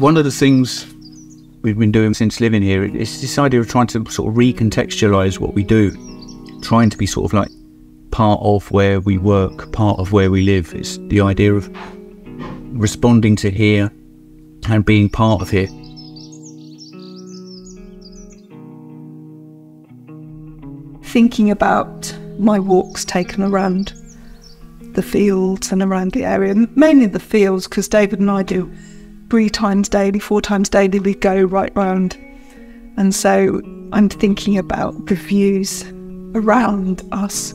One of the things we've been doing since living here is this idea of trying to sort of recontextualise what we do, trying to be sort of like part of where we work, part of where we live. It's the idea of responding to here and being part of here. Thinking about my walks taken around the fields and around the area, mainly the fields, because David and I do 3 times daily, 4 times daily, we go right round. And so I'm thinking about the views around us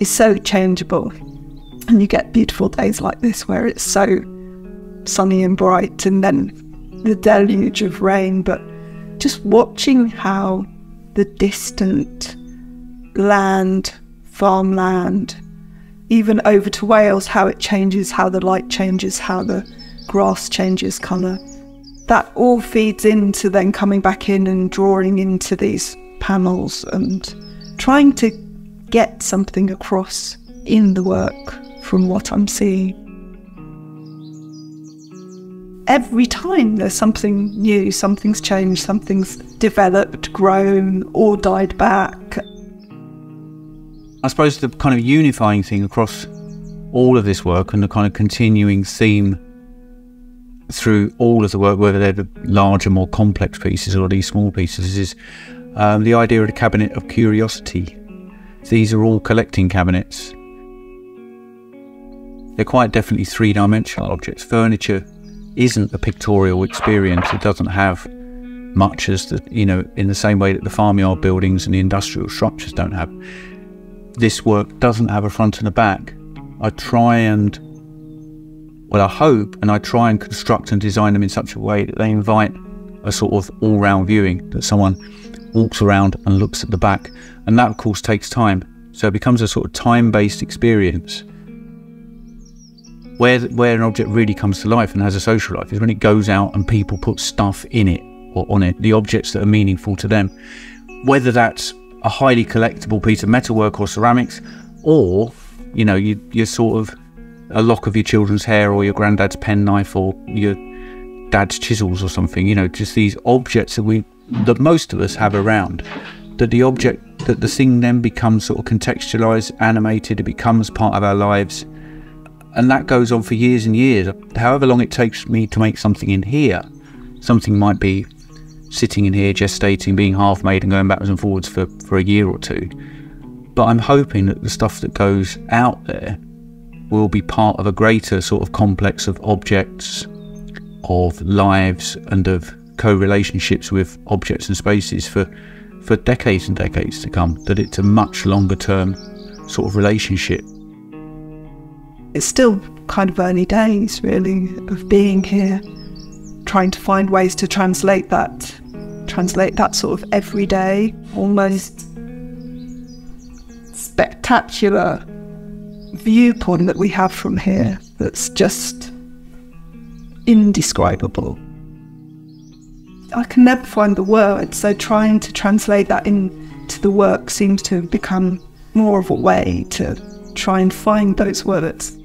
is so changeable. And you get beautiful days like this where it's so sunny and bright, and then the deluge of rain, but just watching how the distant land, farmland, even over to Wales, how it changes, how the light changes, how the grass changes colour. That all feeds into then coming back in and drawing into these panels and trying to get something across in the work from what I'm seeing. Every time there's something new, something's changed, something's developed, grown or died back. I suppose the kind of unifying thing across all of this work and the kind of continuing theme through all of the work, whether they're the larger, more complex pieces or these small pieces, is the idea of the cabinet of curiosity. These are all collecting cabinets. They're quite definitely three-dimensional objects. Furniture isn't a pictorial experience. It doesn't have much as the, you know, in the same way that the farmyard buildings and the industrial structures don't have. This work doesn't have a front and a back. I hope and construct and design them in such a way that they invite a sort of all-round viewing, that someone walks around and looks at the back. And that, of course, takes time. So it becomes a sort of time-based experience. Where an object really comes to life and has a social life is when it goes out and people put stuff in it or on it, the objects that are meaningful to them. Whether that's a highly collectible piece of metalwork or ceramics, or, you know, you're sort of a lock of your children's hair or your granddad's penknife or your dad's chisels or something, you know, just these objects that that most of us have around, that the thing then becomes sort of contextualized, animated, it becomes part of our lives. And that goes on for years and years. However long it takes me to make something in here, something might be sitting in here, gestating, being half made and going backwards and forwards for a year or two. But I'm hoping that the stuff that goes out there will be part of a greater sort of complex of objects, of lives and of co-relationships with objects and spaces for decades and decades to come, that it's a much longer term sort of relationship. It's still kind of early days really of being here, trying to find ways to translate that sort of everyday, almost spectacular viewpoint that we have from here that's just indescribable. I can never find the word, so trying to translate that into the work seems to have become more of a way to try and find those words.